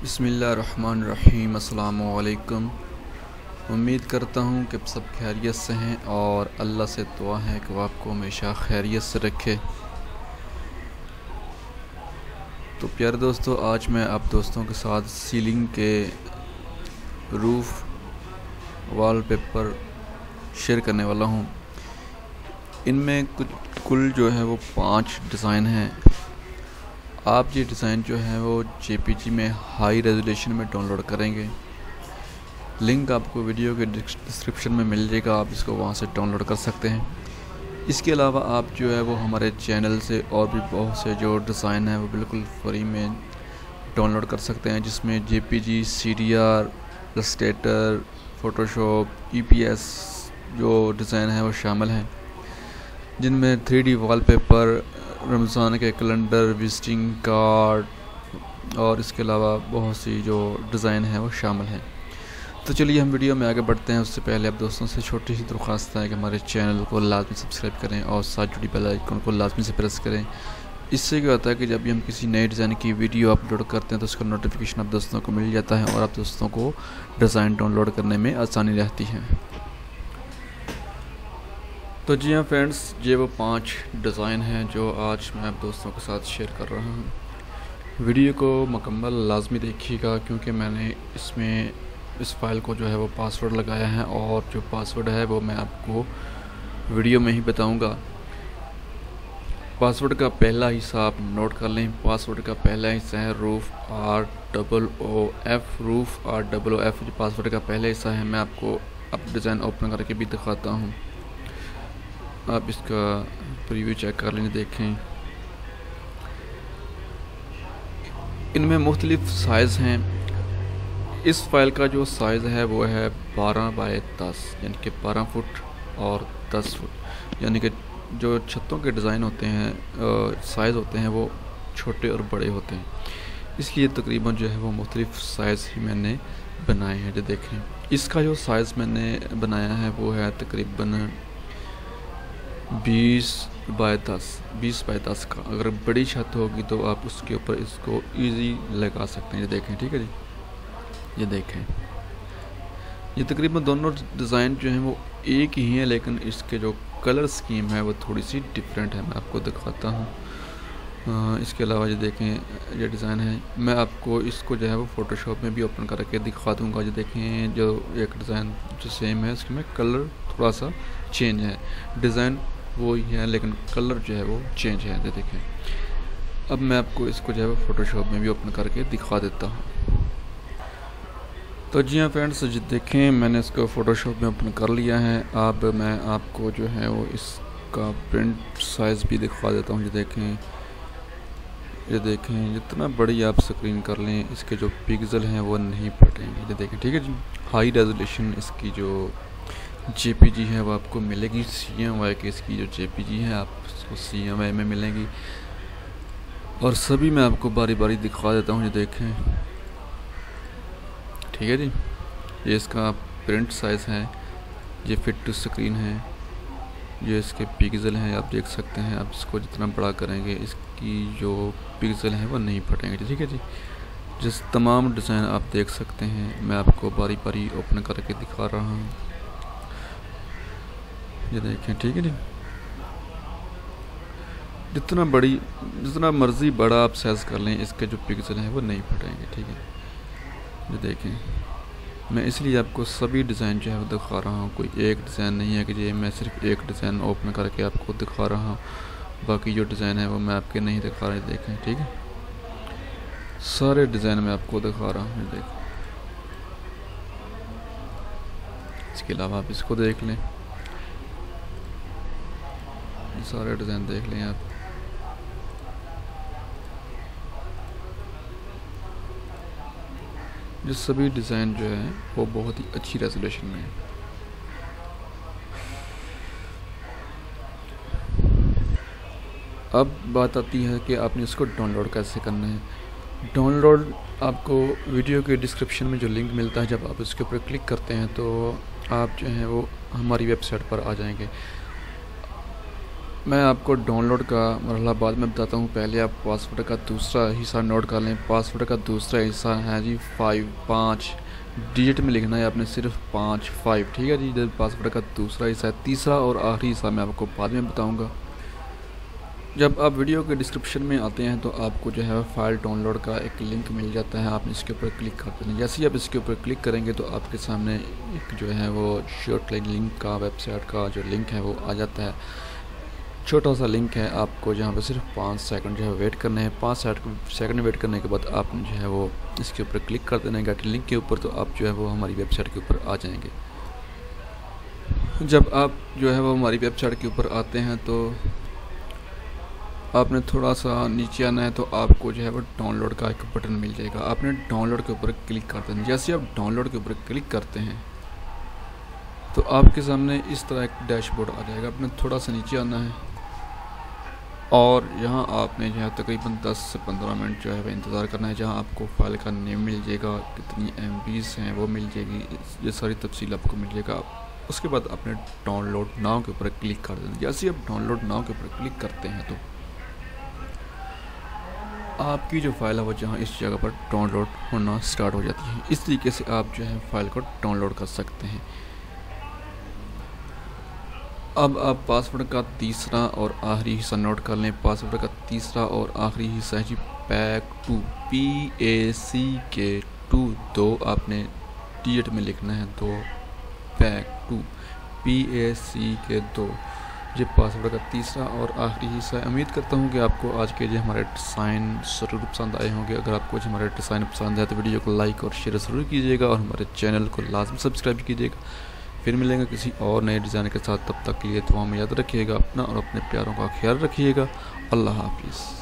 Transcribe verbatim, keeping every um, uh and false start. बिस्मिल्लाहिर्रहमानिर्रहीम अस्सलामुअलैकुम। उम्मीद करता हूँ कि सब खैरियत से हैं और अल्लाह से दुआ है कि वो आपको हमेशा खैरियत से रखे। तो प्यारे दोस्तों, आज मैं आप दोस्तों के साथ सीलिंग के रूफ़ वॉलपेपर शेयर करने वाला हूँ। इनमें कुछ कुल जो है वो पाँच डिज़ाइन हैं। आप ये डिज़ाइन जो है वो जे पी जी में हाई रेजोल्यूशन में डाउनलोड करेंगे। लिंक आपको वीडियो के डिस्क्रिप्शन में मिल जाएगा, आप इसको वहाँ से डाउनलोड कर सकते हैं। इसके अलावा आप जो है वो हमारे चैनल से और भी बहुत से जो डिज़ाइन है वो बिल्कुल फ्री में डाउनलोड कर सकते हैं, जिसमें J P G, C D R, illustrator, Photoshop, E P S जो डिज़ाइन है वो शामिल हैं, जिनमें three D wallpaper, Ramzan के कैलेंडर, विजिटिंग कार्ड और इसके अलावा बहुत सी जो डिज़ाइन है वो शामिल हैं। तो चलिए हम वीडियो में आगे बढ़ते हैं। उससे पहले आप दोस्तों से छोटी सी दरख्वास्त है कि हमारे चैनल को लाजमी सब्सक्राइब करें और साथ जुड़ी बेल आइकन को लाजमी से प्रेस करें। इससे क्या होता है कि जब भी हम किसी नए डिज़ाइन की वीडियो अपलोड करते हैं तो उसका नोटिफिकेशन आप दोस्तों को मिल जाता है और आप दोस्तों को डिज़ाइन डाउनलोड करने में आसानी रहती है। तो जी हाँ फ्रेंड्स, ये वो पांच डिज़ाइन हैं जो आज मैं आप दोस्तों के साथ शेयर कर रहा हूँ। वीडियो को मुकम्मल लाजमी देखिएगा क्योंकि मैंने इसमें इस फाइल को जो है वो पासवर्ड लगाया है और जो पासवर्ड है वो मैं आपको वीडियो में ही बताऊँगा। पासवर्ड का पहला हिस्सा आप नोट कर लें। पासवर्ड का पहला हिस्सा है roof R double O F. Roof R double O F password का पहला हिस्सा है। मैं आपको अब डिज़ाइन ओपन करके भी दिखाता हूँ, आप इसका प्रीव्यू चेक कर लें। देखें, इनमें मुख्तलिफ साइज़ हैं। इस फाइल का जो साइज़ है वो है बारह बाई दस, यानी कि बारह फुट और दस फुट, यानी कि जो छतों के डिज़ाइन होते हैं, साइज़ होते हैं, वो छोटे और बड़े होते हैं, इसलिए तकरीबन जो है वो मुख्तलिफ साइज़ ही मैंने बनाए हैं। जो देखें, इसका जो साइज़ मैंने बनाया है वो है तकरीबन बीस बाय दस, बीस बाय दस का। अगर बड़ी छत होगी तो आप उसके ऊपर इसको इजी लगा सकते हैं। ये देखें, ठीक है जी, ये देखें, ये तकरीबन दोनों डिज़ाइन जो हैं वो एक ही हैं, लेकिन इसके जो कलर स्कीम है वो थोड़ी सी डिफरेंट है। मैं आपको दिखाता हूँ। इसके अलावा ये देखें, ये डिज़ाइन है, मैं आपको इसको जो है वो फ़ोटोशॉप में भी ओपन करके दिखा दूँगा। ये देखें, जो एक डिज़ाइन जो सेम है उसमें कलर थोड़ा सा चेंज है। डिज़ाइन वो ही है लेकिन कलर जो है वो चेंज है। ये देखें, अब मैं आपको इसको जो है वो फ़ोटोशॉप में भी ओपन करके दिखा देता हूँ। तो जी हाँ फ्रेंड्स, जी देखें, मैंने इसको फ़ोटोशॉप में ओपन कर लिया है। अब मैं आपको जो है वो इसका प्रिंट साइज़ भी दिखा देता हूँ। ये देखें, ये देखें, जितना बड़ी आप स्क्रीन कर लें, इसके जो पिक्सल हैं वो नहीं फटेंगे। ये देखें, ठीक है जी, हाई रेजोल्यूशन इसकी जो जे पी जी है वो आपको मिलेगी। सी एम वाई की इसकी जो जे पी जी है आप उसको सी एम वाई में मिलेगी। और सभी मैं आपको बारी बारी दिखा देता हूँ। ये देखें, ठीक है जी, ये इसका प्रिंट साइज़ है, ये फिट टू स्क्रीन है, ये इसके पिक्सल हैं, आप देख सकते हैं। आप इसको जितना बड़ा करेंगे इसकी जो पिक्सल हैं वो नहीं फटेंगे। ठीक है जी, जिस तमाम डिज़ाइन आप देख सकते हैं मैं आपको बारी बारी ओपन करके दिखा रहा हूँ। ये देखें, ठीक है जी, जितना बड़ी जितना मर्ज़ी बड़ा आप साइज़ कर लें, इसके जो पिक्सल हैं वो नहीं फटेंगे। ठीक है, ये देखें, मैं इसलिए आपको सभी डिज़ाइन जो है वो दिखा रहा हूँ। कोई एक डिज़ाइन नहीं है कि ये मैं सिर्फ एक डिज़ाइन ओपन करके आपको दिखा रहा हूँ, बाकी जो डिज़ाइन है वो मैं आपके नहीं दिखा रहा। देखें, ठीक है, सारे डिज़ाइन मैं आपको दिखा रहा हूँ। देखें, इसके अलावा आप इसको देख लें, सारे डिज़ाइन देख लें आप। ये सभी डिज़ाइन जो है वो बहुत ही अच्छी रेजोल्यूशन में है। अब बात आती है कि आपने इसको डाउनलोड कैसे करना है। डाउनलोड आपको वीडियो के डिस्क्रिप्शन में जो लिंक मिलता है, जब आप इसके ऊपर क्लिक करते हैं तो आप जो है वो हमारी वेबसाइट पर आ जाएंगे। मैं आपको डाउनलोड का मरहला बाद में बताता हूँ। पहले आप पासवर्ड का दूसरा हिस्सा नोट कर लें। पासवर्ड का दूसरा हिस्सा है जी फाइव, पाँच डिजिट में लिखना है आपने, सिर्फ पाँच फाइव, ठीक है जी। जब पासवर्ड का दूसरा हिस्सा है, तीसरा और आखिरी हिस्सा मैं आपको बाद में बताऊँगा। जब आप वीडियो के डिस्क्रिप्शन में आते हैं तो आपको जो है फ़ाइल डाउनलोड का एक लिंक मिल जाता है, आप इसके ऊपर क्लिक करते हैं। जैसे ही आप इसके ऊपर क्लिक करेंगे तो आपके सामने एक जो है वो शॉर्ट लिंक का, वेबसाइट का जो लिंक है वो आ जाता है। छोटा सा लिंक है, आपको जहाँ पर सिर्फ पाँच सेकंड जो है वेट करने हैं। पाँच सेकंड वेट करने के बाद आप जो है वो इसके ऊपर क्लिक कर देना है गेट लिंक के ऊपर, तो आप जो है वो हमारी वेबसाइट के ऊपर आ जाएंगे। जब आप जो है वो हमारी वेबसाइट के ऊपर आते हैं तो आपने थोड़ा सा नीचे आना है, तो आपको जो है वो डाउनलोड का एक बटन मिल जाएगा, आपने डाउनलोड के ऊपर क्लिक कर देना। जैसे आप डाउनलोड के ऊपर क्लिक करते हैं तो आपके सामने इस तरह एक डैशबोर्ड आ जाएगा। आपने थोड़ा सा नीचे आना है और यहाँ आपने जो है तकरीबन दस से पंद्रह मिनट जो है इंतज़ार करना है, जहाँ आपको फ़ाइल का नेम मिल जाएगा, कितनी एमबीज़ हैं वो मिल जाएगी, ये सारी तफसील आपको मिल जाएगा। उसके बाद आपने डाउनलोड नाउ के ऊपर क्लिक कर देना। जैसे आप डाउनलोड नाउ के ऊपर क्लिक करते हैं तो आपकी जो फ़ाइल है वो जहाँ इस जगह पर डाउनलोड होना स्टार्ट हो जाती है। इस तरीके से आप जो है फ़ाइल को डाउनलोड कर सकते हैं। अब आप पासवर्ड का तीसरा और आखिरी हिस्सा नोट कर लें। पासवर्ड का तीसरा और आखिरी हिस्सा है G pack two, P A C K two, दो आपने डिजिट में लिखना है, दो pack two P A C K दो। ये पासवर्ड का तीसरा और आखिरी हिस्सा है। उम्मीद करता हूँ कि आपको आज के जो हमारे डिज़ाइन ज़रूर पसंद आए होंगे। अगर आपको जो हमारे डिज़ाइन पसंद आए तो वीडियो को लाइक और शेयर ज़रूर कीजिएगा और हमारे चैनल को लाजमी सब्सक्राइब कीजिएगा। फिर मिलेंगे किसी और नए डिज़ाइन के साथ, तब तक के लिए दुआ में याद रखिएगा, अपना और अपने प्यारों का ख्याल रखिएगा। अल्लाह हाफिज़।